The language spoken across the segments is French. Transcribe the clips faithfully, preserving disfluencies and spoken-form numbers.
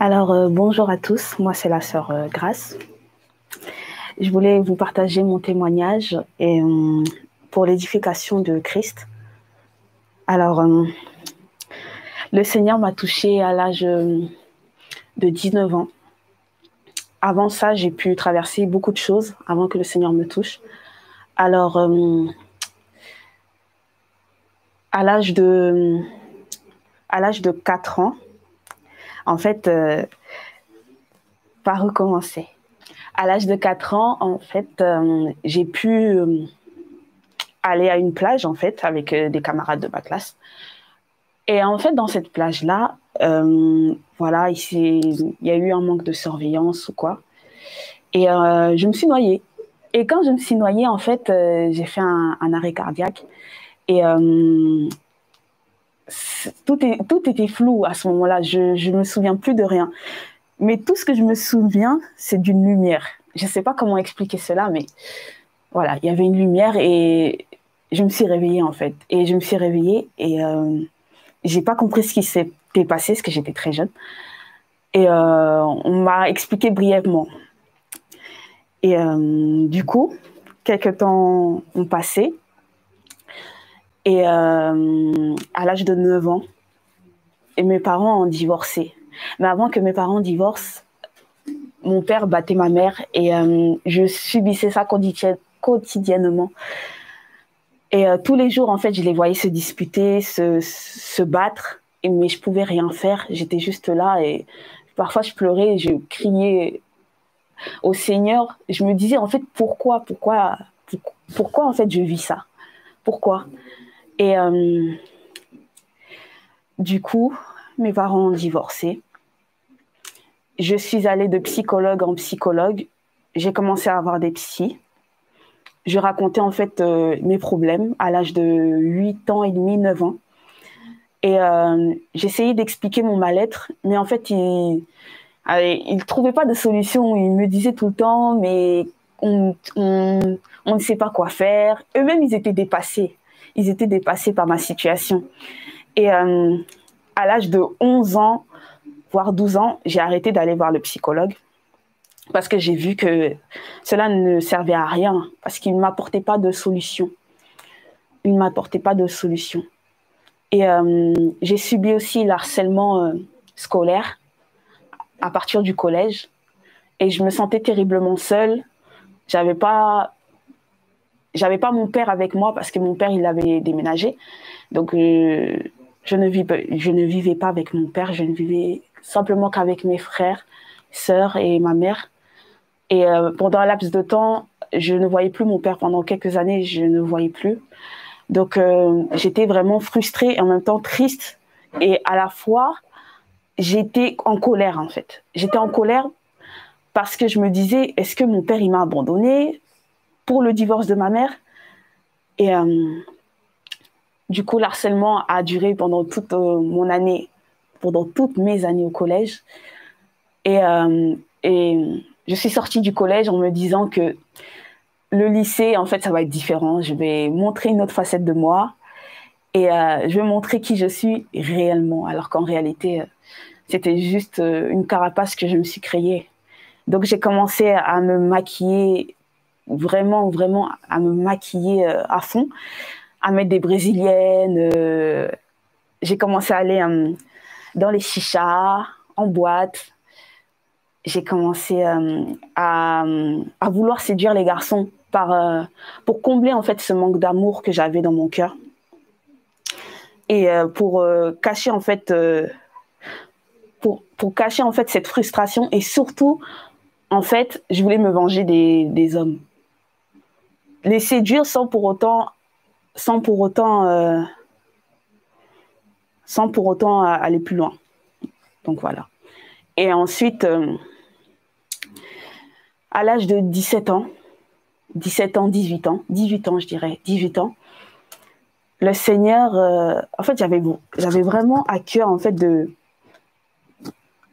Alors, euh, bonjour à tous, moi c'est la sœur euh, Grâce. Je voulais vous partager mon témoignage et, euh, pour l'édification de Christ. Alors, euh, le Seigneur m'a touchée à l'âge de dix-neuf ans. Avant ça, j'ai pu traverser beaucoup de choses avant que le Seigneur me touche. Alors, euh, à l'âge de, à l'âge de quatre ans, en fait, euh, par où commencer? À l'âge de quatre ans, en fait, euh, j'ai pu euh, aller à une plage, en fait, avec euh, des camarades de ma classe. Et en fait, dans cette plage-là, euh, voilà, il, il y a eu un manque de surveillance ou quoi. Et euh, je me suis noyée. Et quand je me suis noyée, en fait, euh, j'ai fait un, un arrêt cardiaque. Et... Euh, Tout, est, tout était flou à ce moment-là, je ne me souviens plus de rien. Mais tout ce que je me souviens, c'est d'une lumière. Je ne sais pas comment expliquer cela, mais voilà, il y avait une lumière et je me suis réveillée en fait. Et je me suis réveillée et euh, je n'ai pas compris ce qui s'était passé, parce que j'étais très jeune. Et euh, on m'a expliqué brièvement. Et euh, du coup, quelques temps ont passé. Et euh, à l'âge de neuf ans, et mes parents ont divorcé. Mais avant que mes parents divorcent, mon père battait ma mère et euh, je subissais ça quotidiennement. Et euh, tous les jours, en fait, je les voyais se disputer, se, se battre, et, mais je ne pouvais rien faire. J'étais juste là et parfois je pleurais, je criais au Seigneur. Je me disais, en fait, pourquoi, pourquoi, pourquoi, pourquoi en fait, je vis ça? Pourquoi? Et euh, du coup, mes parents ont divorcé. Je suis allée de psychologue en psychologue. J'ai commencé à avoir des psys. Je racontais en fait euh, mes problèmes à l'âge de huit ans et demi, neuf ans. Et euh, j'essayais d'expliquer mon mal-être, mais en fait, ils ne trouvaient pas de solution. Ils me disaient tout le temps, mais on, on, on ne sait pas quoi faire. Eux-mêmes, ils étaient dépassés. Ils étaient dépassés par ma situation. Et euh, à l'âge de onze ans, voire douze ans, j'ai arrêté d'aller voir le psychologue parce que j'ai vu que cela ne servait à rien, parce qu'il ne m'apportait pas de solution. Il ne m'apportait pas de solution. Et euh, j'ai subi aussi l'harcèlement euh, scolaire à partir du collège. Et je me sentais terriblement seule. Je n'avais pas... J'avais pas mon père avec moi parce que mon père, il avait déménagé. Donc, euh, je, ne vis pas, je ne vivais pas avec mon père. Je ne vivais simplement qu'avec mes frères, sœurs et ma mère. Et euh, pendant un laps de temps, je ne voyais plus mon père. Pendant quelques années, je ne voyais plus. Donc, euh, j'étais vraiment frustrée et en même temps triste. Et à la fois, j'étais en colère, en fait. J'étais en colère parce que je me disais, est-ce que mon père, il m'a abandonnée ? Pour le divorce de ma mère. Et euh, du coup, l'harcèlement a duré pendant toute euh, mon année, pendant toutes mes années au collège. Et, euh, et je suis sortie du collège en me disant que le lycée, en fait, ça va être différent. Je vais montrer une autre facette de moi et euh, je vais montrer qui je suis réellement. Alors qu'en réalité, c'était juste une carapace que je me suis créée. Donc, j'ai commencé à me maquiller vraiment, vraiment à me maquiller euh, à fond, à mettre des brésiliennes. Euh, j'ai commencé à aller euh, dans les chichas, en boîte. J'ai commencé euh, à, à vouloir séduire les garçons par, euh, pour combler en fait ce manque d'amour que j'avais dans mon cœur et euh, pour euh, cacher en fait euh, pour, pour cacher en fait cette frustration et surtout en fait, je voulais me venger des, des hommes. Les séduire sans pour autant, sans pour autant, euh, sans pour autant aller plus loin. Donc voilà. Et ensuite, euh, à l'âge de dix-sept ans, dix-sept ans, dix-huit ans, dix-huit ans je dirais, dix-huit ans, le Seigneur, euh, en fait, j'avais j'avais vraiment à cœur en fait de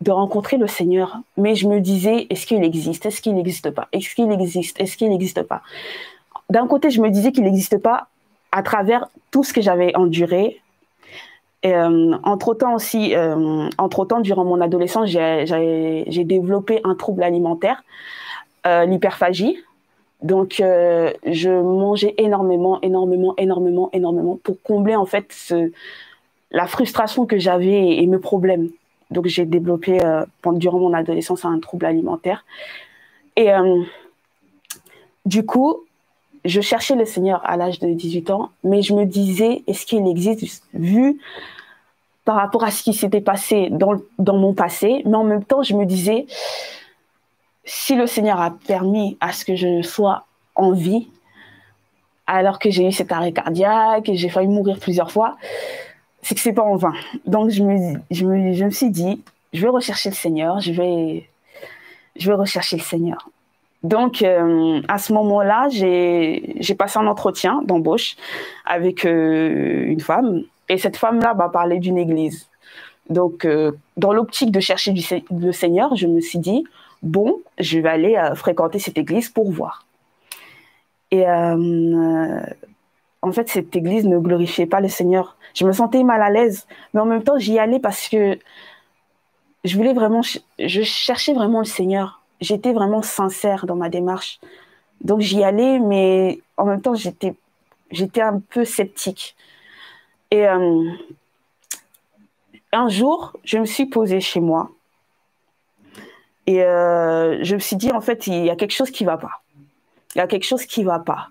de rencontrer le Seigneur, mais je me disais, est-ce qu'il existe? Est-ce qu'il n'existe pas? Est-ce qu'il existe? Est-ce qu'il n'existe pas? D'un côté, je me disais qu'il n'existe pas à travers tout ce que j'avais enduré, Euh, entre-temps aussi, euh, entre-temps, durant mon adolescence, j'ai développé un trouble alimentaire, euh, l'hyperphagie. Donc, euh, je mangeais énormément, énormément, énormément, énormément pour combler en fait ce, la frustration que j'avais et, et mes problèmes. Donc, j'ai développé euh, pendant, durant mon adolescence un trouble alimentaire. Et euh, du coup, je cherchais le Seigneur à l'âge de dix-huit ans, mais je me disais, est-ce qu'il existe, vu par rapport à ce qui s'était passé dans, dans mon passé, mais en même temps, je me disais, si le Seigneur a permis à ce que je sois en vie, alors que j'ai eu cet arrêt cardiaque, j'ai failli mourir plusieurs fois, c'est que ce n'est pas en vain. Donc, je me, je, me, je me suis dit, je vais rechercher le Seigneur, je vais, je vais rechercher le Seigneur. Donc, euh, à ce moment-là, j'ai passé un entretien d'embauche avec euh, une femme. Et cette femme-là bah, parlait d'une église. Donc, euh, dans l'optique de chercher du, le Seigneur, je me suis dit, bon, je vais aller euh, fréquenter cette église pour voir. Et euh, en fait, cette église ne glorifiait pas le Seigneur. Je me sentais mal à l'aise, mais en même temps, j'y allais parce que je voulais vraiment, je cherchais vraiment le Seigneur. J'étais vraiment sincère dans ma démarche. Donc, j'y allais, mais en même temps, j'étais un peu sceptique. Et euh, un jour, je me suis posée chez moi. Et euh, je me suis dit, en fait, il y a quelque chose qui ne va pas. Il y a quelque chose qui ne va pas.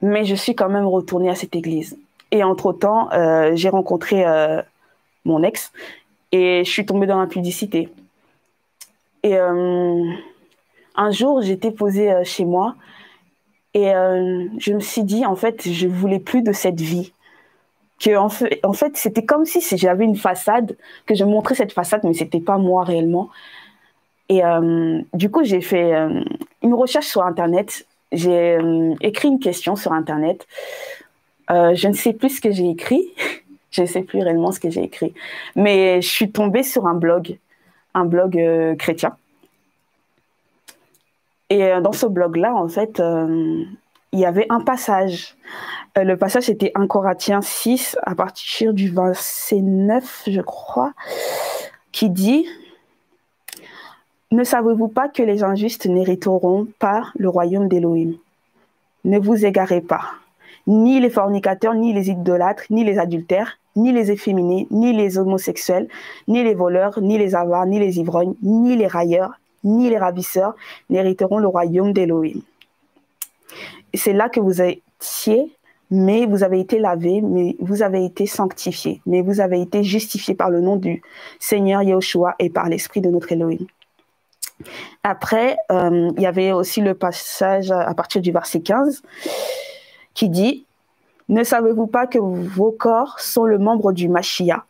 Mais je suis quand même retournée à cette église. Et entre-temps, euh, j'ai rencontré euh, mon ex et je suis tombée dans l'impudicité. Et euh, un jour, j'étais posée euh, chez moi et euh, je me suis dit, en fait, je ne voulais plus de cette vie. Que, en fait, en fait c'était comme si j'avais une façade, que je montrais cette façade, mais ce n'était pas moi réellement. Et euh, du coup, j'ai fait euh, une recherche sur Internet. J'ai euh, écrit une question sur Internet. Euh, je ne sais plus ce que j'ai écrit. Je ne sais plus réellement ce que j'ai écrit. Mais je suis tombée sur un blog. un blog euh, chrétien. Et euh, dans ce blog-là, en fait, euh, il y avait un passage. Euh, le passage était premier Corinthiens six, à partir du verset neuf, je crois, qui dit « Ne savez-vous pas que les injustes n'hériteront pas le royaume d'Élohim? Ne vous égarez pas, ni les fornicateurs, ni les idolâtres, ni les adultères, ni les efféminés, ni les homosexuels, ni les voleurs, ni les avares, ni les ivrognes, ni les railleurs, ni les ravisseurs n'hériteront le royaume d'Élohim. C'est là que vous étiez, mais vous avez été lavés, mais vous avez été sanctifiés, mais vous avez été justifiés par le nom du Seigneur Yahushua et par l'Esprit de notre Élohim. » Après, euh, il y avait aussi le passage à partir du verset quinze qui dit: ne savez-vous pas que vos corps sont le membre du Mashiach?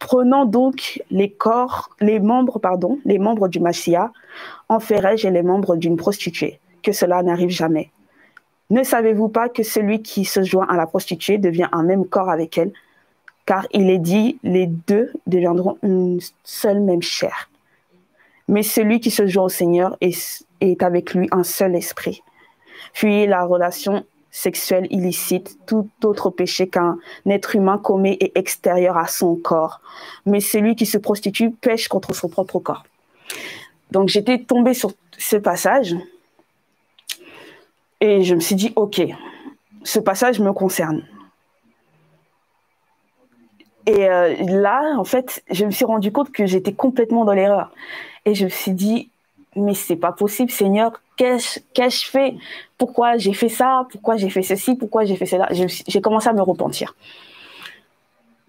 Prenant donc les corps, les membres, pardon, les membres du Mashiach, enferrai-je les membres d'une prostituée? Que cela n'arrive jamais. Ne savez-vous pas que celui qui se joint à la prostituée devient un même corps avec elle? Car il est dit, les deux deviendront une seule même chair. Mais celui qui se joint au Seigneur est, est avec lui un seul esprit. Fuyez la relation sexuel illicite, tout autre péché qu'un être humain commet est extérieur à son corps. Mais celui qui se prostitue pêche contre son propre corps. Donc j'étais tombée sur ce passage et je me suis dit, ok, ce passage me concerne. Et euh, là, en fait, je me suis rendu compte que j'étais complètement dans l'erreur. Et je me suis dit, mais c'est pas possible, Seigneur, qu'ai-je qu'ai-je fait? Pourquoi j'ai fait ça? Pourquoi j'ai fait ceci? Pourquoi j'ai fait cela? J'ai commencé à me repentir.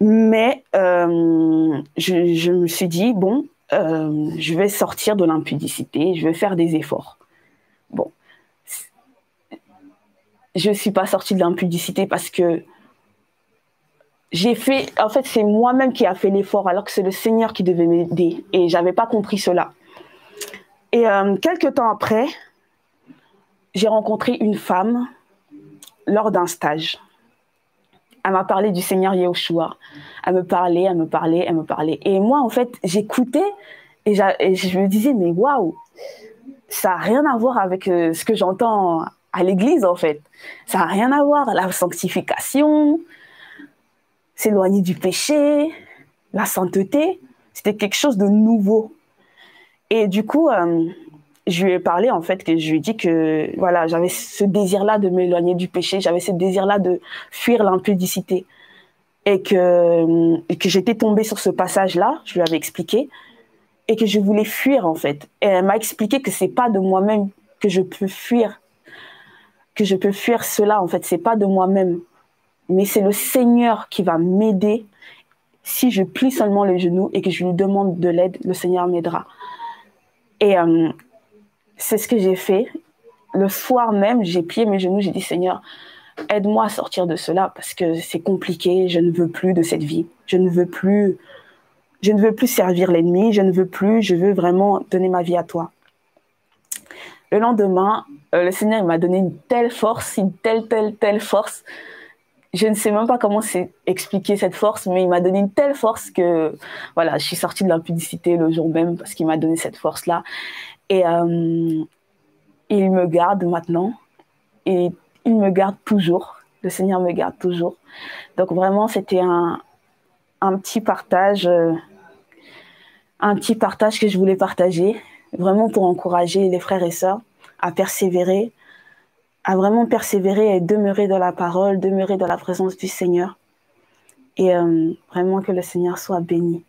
Mais euh, je, je me suis dit, bon, euh, je vais sortir de l'impudicité, je vais faire des efforts. Bon, je ne suis pas sortie de l'impudicité parce que j'ai fait, en fait, c'est moi-même qui a fait l'effort alors que c'est le Seigneur qui devait m'aider et je n'avais pas compris cela. Et euh, quelques temps après, j'ai rencontré une femme lors d'un stage. Elle m'a parlé du Seigneur Yahushua. Elle me parlait, elle me parlait, elle me parlait. Et moi, en fait, j'écoutais et, et je me disais, mais waouh, ça n'a rien à voir avec euh, ce que j'entends à l'église, en fait. Ça n'a rien à voir, la sanctification. s'éloigner du péché, la sainteté, c'était quelque chose de nouveau. Et du coup, euh, je lui ai parlé, en fait, que je lui ai dit que voilà, j'avais ce désir-là de m'éloigner du péché, j'avais ce désir-là de fuir l'impudicité. Et que, et que j'étais tombée sur ce passage-là, je lui avais expliqué, et que je voulais fuir, en fait. Et elle m'a expliqué que c'est pas de moi-même que je peux fuir, que je peux fuir cela, en fait, c'est pas de moi-même. Mais c'est le Seigneur qui va m'aider. Si je plie seulement les genoux et que je lui demande de l'aide, le Seigneur m'aidera. Et euh, c'est ce que j'ai fait. Le soir même, j'ai plié mes genoux, j'ai dit « Seigneur, aide-moi à sortir de cela parce que c'est compliqué, je ne veux plus de cette vie. Je ne veux plus, je ne veux plus servir l'ennemi, je ne veux plus, je veux vraiment donner ma vie à toi. » Le lendemain, euh, le Seigneur m'a donné une telle force, une telle, telle, telle force. Je ne sais même pas comment c'est expliquer cette force, mais il m'a donné une telle force que voilà, je suis sortie de l'impudicité le jour même parce qu'il m'a donné cette force-là. Et euh, il me garde maintenant. Et il me garde toujours. Le Seigneur me garde toujours. Donc vraiment, c'était un, un petit partage, euh, un petit partage que je voulais partager, vraiment pour encourager les frères et sœurs à persévérer, à vraiment persévérer et demeurer dans la parole, demeurer dans la présence du Seigneur. Et euh, vraiment que le Seigneur soit béni.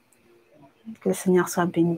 Que le Seigneur soit béni.